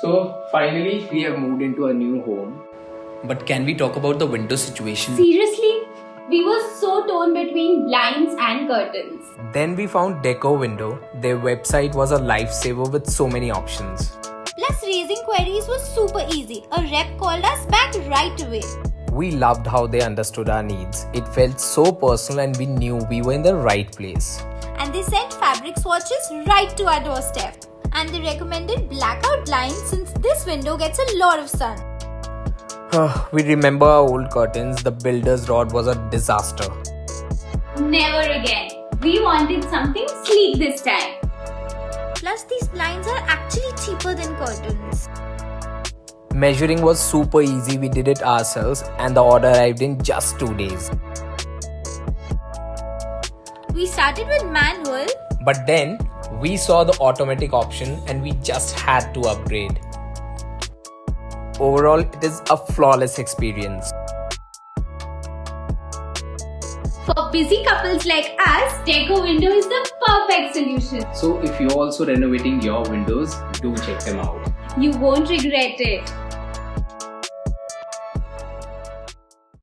So finally we have moved into a new home. But can we talk about the window situation? Seriously? We were so torn between blinds and curtains. Then we found Deco Window. Their website was a lifesaver with so many options. Plus raising queries was super easy. A rep called us back right away. We loved how they understood our needs. It felt so personal and we knew we were in the right place. And they sent fabric swatches right to our doorstep. And they recommended blackout blinds since this window gets a lot of sun. We remember our old curtains. The builder's rod was a disaster. Never again. We wanted something sleek this time. Plus, these blinds are actually cheaper than curtains. Measuring was super easy. We did it ourselves and the order arrived in just 2 days. We started with manual. But then, we saw the automatic option and we just had to upgrade. Overall, it is a flawless experience. For busy couples like us, Deco Window is the perfect solution. So if you're also renovating your windows, do check them out. You won't regret it.